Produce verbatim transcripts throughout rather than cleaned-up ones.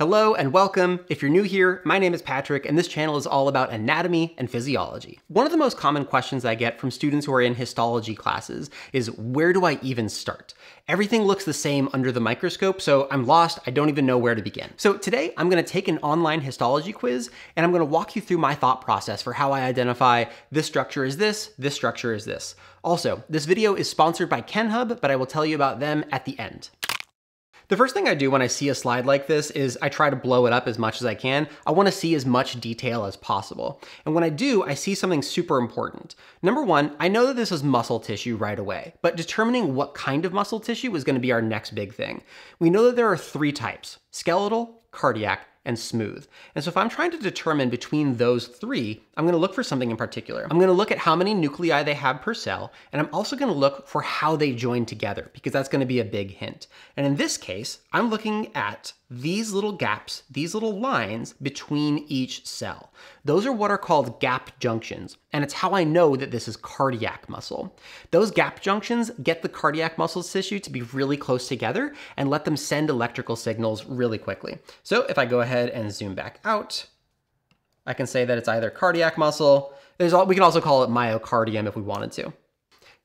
Hello and welcome. If you're new here, my name is Patrick and this channel is all about anatomy and physiology. One of the most common questions I get from students who are in histology classes is, where do I even start? Everything looks the same under the microscope, so I'm lost, I don't even know where to begin. So today I'm gonna take an online histology quiz and I'm gonna walk you through my thought process for how I identify this structure is this, this structure is this. Also, this video is sponsored by KenHub, but I will tell you about them at the end. The first thing I do when I see a slide like this is I try to blow it up as much as I can. I want to see as much detail as possible. And when I do, I see something super important. Number one, I know that this is muscle tissue right away, but determining what kind of muscle tissue is going to be our next big thing. We know that there are three types: skeletal, cardiac, and smooth. And so if I'm trying to determine between those three, I'm gonna look for something in particular. I'm gonna look at how many nuclei they have per cell, and I'm also gonna look for how they join together, because that's gonna be a big hint. And in this case, I'm looking at these little gaps, these little lines between each cell. Those are what are called gap junctions, and it's how I know that this is cardiac muscle. Those gap junctions get the cardiac muscle tissue to be really close together and let them send electrical signals really quickly. So if I go ahead and zoom back out, I can say that it's either cardiac muscle. There's all, we can also call it myocardium if we wanted to.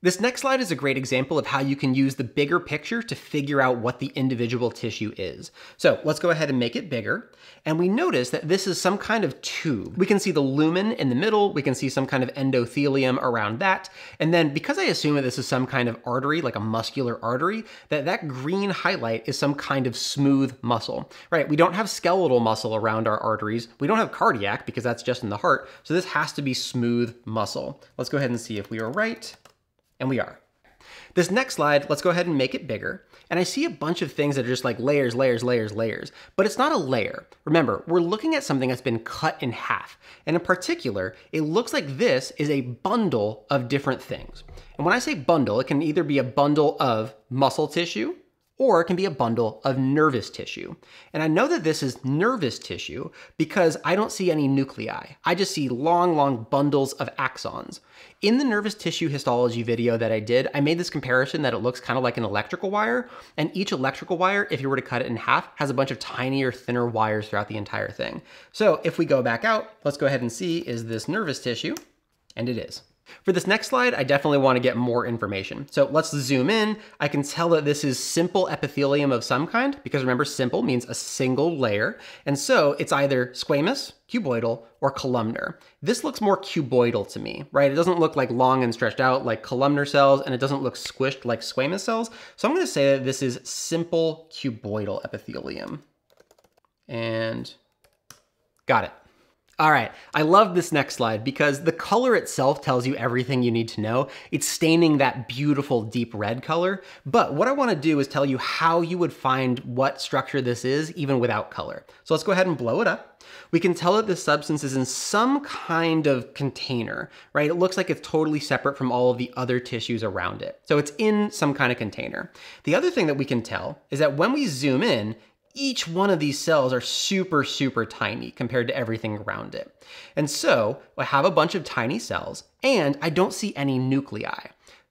This next slide is a great example of how you can use the bigger picture to figure out what the individual tissue is. So let's go ahead and make it bigger. And we notice that this is some kind of tube. We can see the lumen in the middle. We can see some kind of endothelium around that. And then because I assume that this is some kind of artery, like a muscular artery, that that green highlight is some kind of smooth muscle, right? We don't have skeletal muscle around our arteries. We don't have cardiac because that's just in the heart. So this has to be smooth muscle. Let's go ahead and see if we are right. And we are. This next slide, let's go ahead and make it bigger. And I see a bunch of things that are just like layers, layers, layers, layers, but it's not a layer. Remember, we're looking at something that's been cut in half. And in particular, it looks like this is a bundle of different things. And when I say bundle, it can either be a bundle of muscle tissue, or it can be a bundle of nervous tissue. And I know that this is nervous tissue because I don't see any nuclei. I just see long, long bundles of axons. In the nervous tissue histology video that I did, I made this comparison that it looks kind of like an electrical wire, and each electrical wire, if you were to cut it in half, has a bunch of tinier, thinner wires throughout the entire thing. So if we go back out, let's go ahead and see, is this nervous tissue? And it is. For this next slide, I definitely want to get more information. So let's zoom in. I can tell that this is simple epithelium of some kind, because remember, simple means a single layer. And so it's either squamous, cuboidal, or columnar. This looks more cuboidal to me, right? It doesn't look like long and stretched out like columnar cells, and it doesn't look squished like squamous cells. So I'm going to say that this is simple cuboidal epithelium. And got it. All right, I love this next slide because the color itself tells you everything you need to know. It's staining that beautiful deep red color, but what I wanna do is tell you how you would find what structure this is even without color. So let's go ahead and blow it up. We can tell that this substance is in some kind of container, right? It looks like it's totally separate from all of the other tissues around it. So it's in some kind of container. The other thing that we can tell is that when we zoom in, each one of these cells are super, super tiny compared to everything around it. And so I have a bunch of tiny cells and I don't see any nuclei.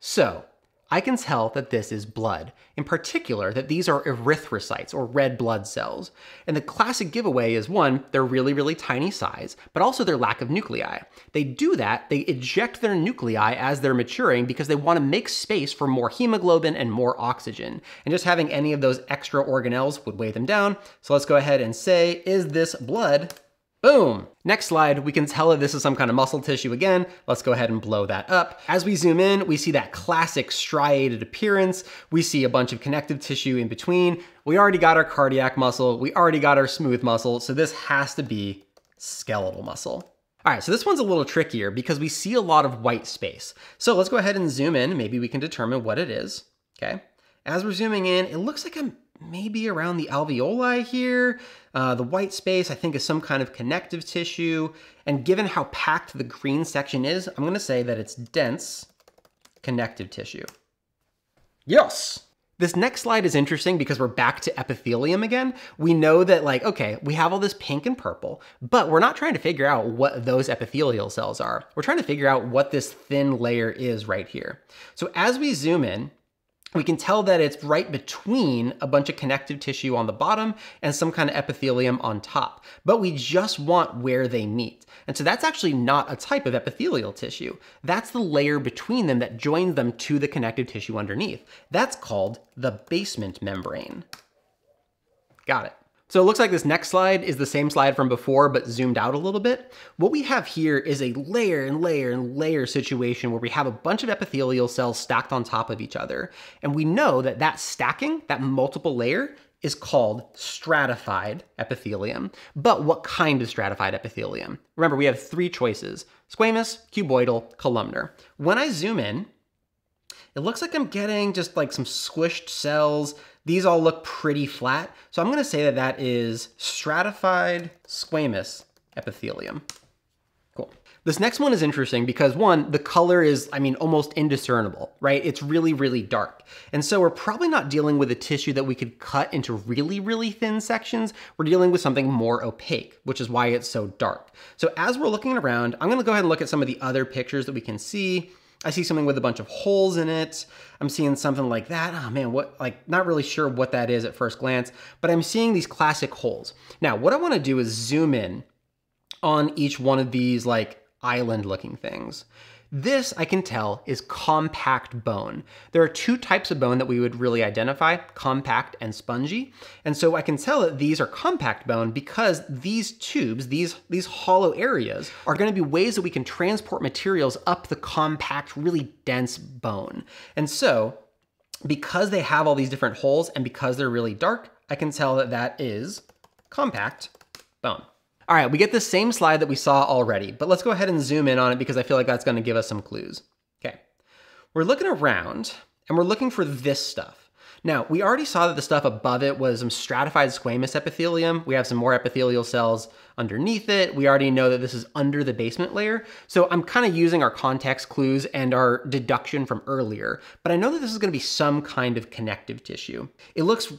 So I can tell that this is blood. In particular, that these are erythrocytes or red blood cells. And the classic giveaway is, one, their really, really tiny size, but also their lack of nuclei. They do that, they eject their nuclei as they're maturing because they want to make space for more hemoglobin and more oxygen. And just having any of those extra organelles would weigh them down. So let's go ahead and say, is this blood? Boom. Next slide, we can tell that this is some kind of muscle tissue again. Let's go ahead and blow that up. As we zoom in, we see that classic striated appearance. We see a bunch of connective tissue in between. We already got our cardiac muscle. We already got our smooth muscle. So this has to be skeletal muscle. All right, so this one's a little trickier because we see a lot of white space. So let's go ahead and zoom in. Maybe we can determine what it is, okay? As we're zooming in, it looks like I'm maybe around the alveoli here. Uh, the white space, I think, is some kind of connective tissue. And given how packed the green section is, I'm gonna say that it's dense connective tissue. Yes! This next slide is interesting because we're back to epithelium again. We know that, like, okay, we have all this pink and purple, but we're not trying to figure out what those epithelial cells are. We're trying to figure out what this thin layer is right here. So as we zoom in, we can tell that it's right between a bunch of connective tissue on the bottom and some kind of epithelium on top, but we just want where they meet. And so that's actually not a type of epithelial tissue. That's the layer between them that joins them to the connective tissue underneath. That's called the basement membrane. Got it. So it looks like this next slide is the same slide from before, but zoomed out a little bit. What we have here is a layer and layer and layer situation where we have a bunch of epithelial cells stacked on top of each other. And we know that that stacking, that multiple layer, is called stratified epithelium. But what kind of stratified epithelium? Remember, we have three choices: squamous, cuboidal, columnar. When I zoom in, it looks like I'm getting just like some squished cells. These all look pretty flat. So I'm going to say that that is stratified squamous epithelium. Cool. This next one is interesting because, one, the color is, I mean, almost indiscernible, right? It's really, really dark. And so we're probably not dealing with a tissue that we could cut into really, really thin sections. We're dealing with something more opaque, which is why it's so dark. So as we're looking around, I'm going to go ahead and look at some of the other pictures that we can see. I see something with a bunch of holes in it. I'm seeing something like that. Oh man, what, like, not really sure what that is at first glance, but I'm seeing these classic holes. Now, what I wanna do is zoom in on each one of these like island looking things. This, I can tell, is compact bone. There are two types of bone that we would really identify, compact and spongy. And so I can tell that these are compact bone because these tubes, these, these hollow areas, are gonna be ways that we can transport materials up the compact, really dense bone. And so, because they have all these different holes and because they're really dark, I can tell that that is compact bone. All right, we get the same slide that we saw already, but let's go ahead and zoom in on it because I feel like that's gonna give us some clues. Okay, we're looking around and we're looking for this stuff. Now, we already saw that the stuff above it was some stratified squamous epithelium. We have some more epithelial cells underneath it. We already know that this is under the basement layer. So I'm kind of using our context clues and our deduction from earlier, but I know that this is gonna be some kind of connective tissue. It looks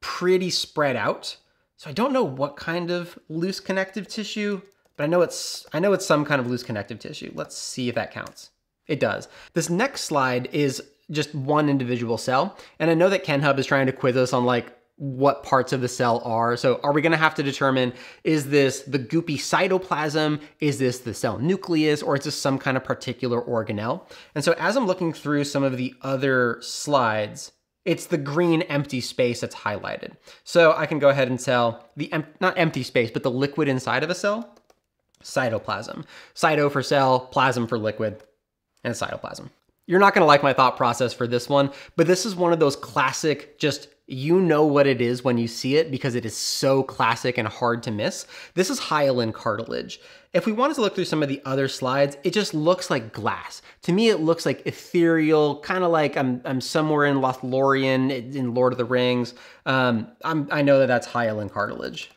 pretty spread out. So I don't know what kind of loose connective tissue, but I know it's I know it's some kind of loose connective tissue. Let's see if that counts. It does. This next slide is just one individual cell. And I know that KenHub is trying to quiz us on like what parts of the cell are. So are we gonna have to determine, is this the goopy cytoplasm? Is this the cell nucleus? Or is this some kind of particular organelle? And so as I'm looking through some of the other slides, it's the green empty space that's highlighted. So I can go ahead and tell the, em not empty space, but the liquid inside of a cell, cytoplasm. Cyto for cell, plasm for liquid, and cytoplasm. You're not gonna like my thought process for this one, but this is one of those classic, just, you know what it is when you see it because it is so classic and hard to miss. This is hyaline cartilage. If we wanted to look through some of the other slides, it just looks like glass. To me, it looks like ethereal, kind of like I'm, I'm somewhere in Lothlorien in Lord of the Rings. Um, I'm, I know that that's hyaline cartilage.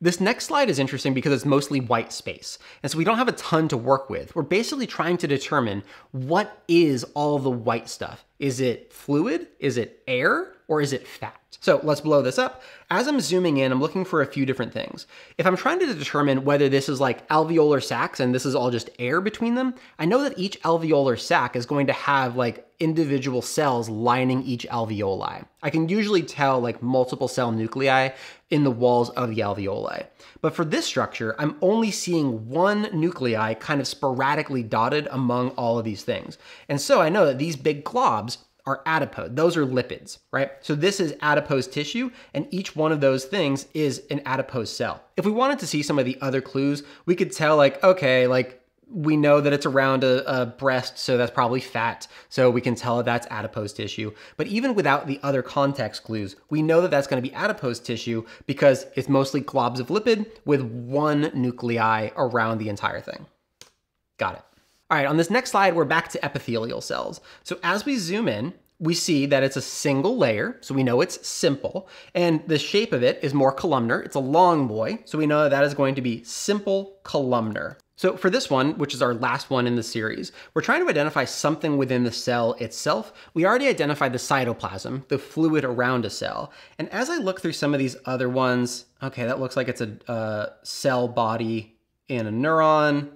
This next slide is interesting because it's mostly white space. And so we don't have a ton to work with. We're basically trying to determine what is all the white stuff. Is it fluid? Is it air? Or is it fat? So let's blow this up. As I'm zooming in, I'm looking for a few different things. If I'm trying to determine whether this is like alveolar sacs and this is all just air between them, I know that each alveolar sac is going to have like individual cells lining each alveoli. I can usually tell like multiple cell nuclei in the walls of the alveoli. But for this structure, I'm only seeing one nuclei kind of sporadically dotted among all of these things. And so I know that these big globs are adipose. Those are lipids, right? So this is adipose tissue, and each one of those things is an adipose cell. If we wanted to see some of the other clues, we could tell like, okay, like we know that it's around a, a breast, so that's probably fat. So we can tell that that's adipose tissue. But even without the other context clues, we know that that's gonna be adipose tissue because it's mostly globs of lipid with one nuclei around the entire thing. Got it. All right, on this next slide, we're back to epithelial cells. So as we zoom in, we see that it's a single layer, so we know it's simple, and the shape of it is more columnar. It's a long boy, so we know that that is going to be simple columnar. So for this one, which is our last one in the series, we're trying to identify something within the cell itself. We already identified the cytoplasm, the fluid around a cell. And as I look through some of these other ones, okay, that looks like it's a, a cell body in a neuron.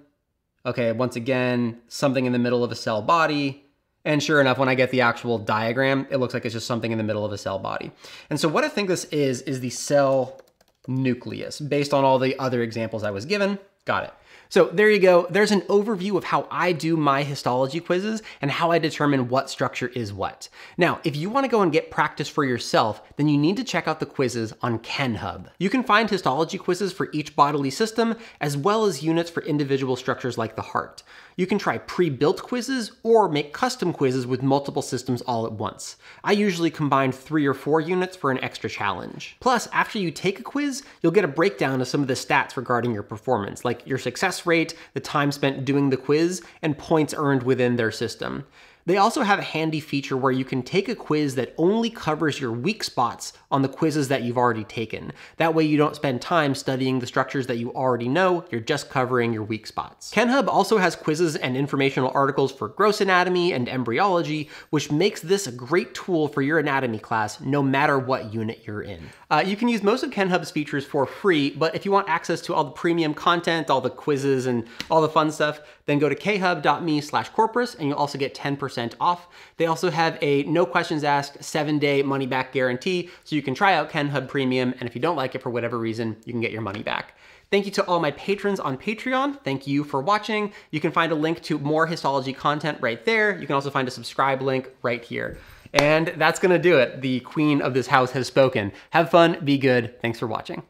Okay, once again, something in the middle of a cell body, And sure enough, when I get the actual diagram, it looks like it's just something in the middle of a cell body. And so what I think this is, is the cell nucleus, based on all the other examples I was given. Got it. So there you go. There's an overview of how I do my histology quizzes and how I determine what structure is what. Now, if you want to go and get practice for yourself, then you need to check out the quizzes on KenHub. You can find histology quizzes for each bodily system, as well as units for individual structures like the heart. You can try pre-built quizzes or make custom quizzes with multiple systems all at once. I usually combine three or four units for an extra challenge. Plus, after you take a quiz, you'll get a breakdown of some of the stats regarding your performance, like your success rate, the time spent doing the quiz, and points earned within their system. They also have a handy feature where you can take a quiz that only covers your weak spots on the quizzes that you've already taken. That way you don't spend time studying the structures that you already know, you're just covering your weak spots. KenHub also has quizzes and informational articles for gross anatomy and embryology, which makes this a great tool for your anatomy class, no matter what unit you're in. Uh, you can use most of KenHub's features for free, but if you want access to all the premium content, all the quizzes and all the fun stuff, then go to khub dot me slash corpus and you'll also get ten percent off. They also have a no questions asked seven day money back guarantee, so you can try out KenHub Premium, and if you don't like it for whatever reason, you can get your money back. Thank you to all my patrons on Patreon. Thank you for watching. You can find a link to more histology content right there. You can also find a subscribe link right here. And that's gonna do it. The queen of this house has spoken. Have fun, be good. Thanks for watching.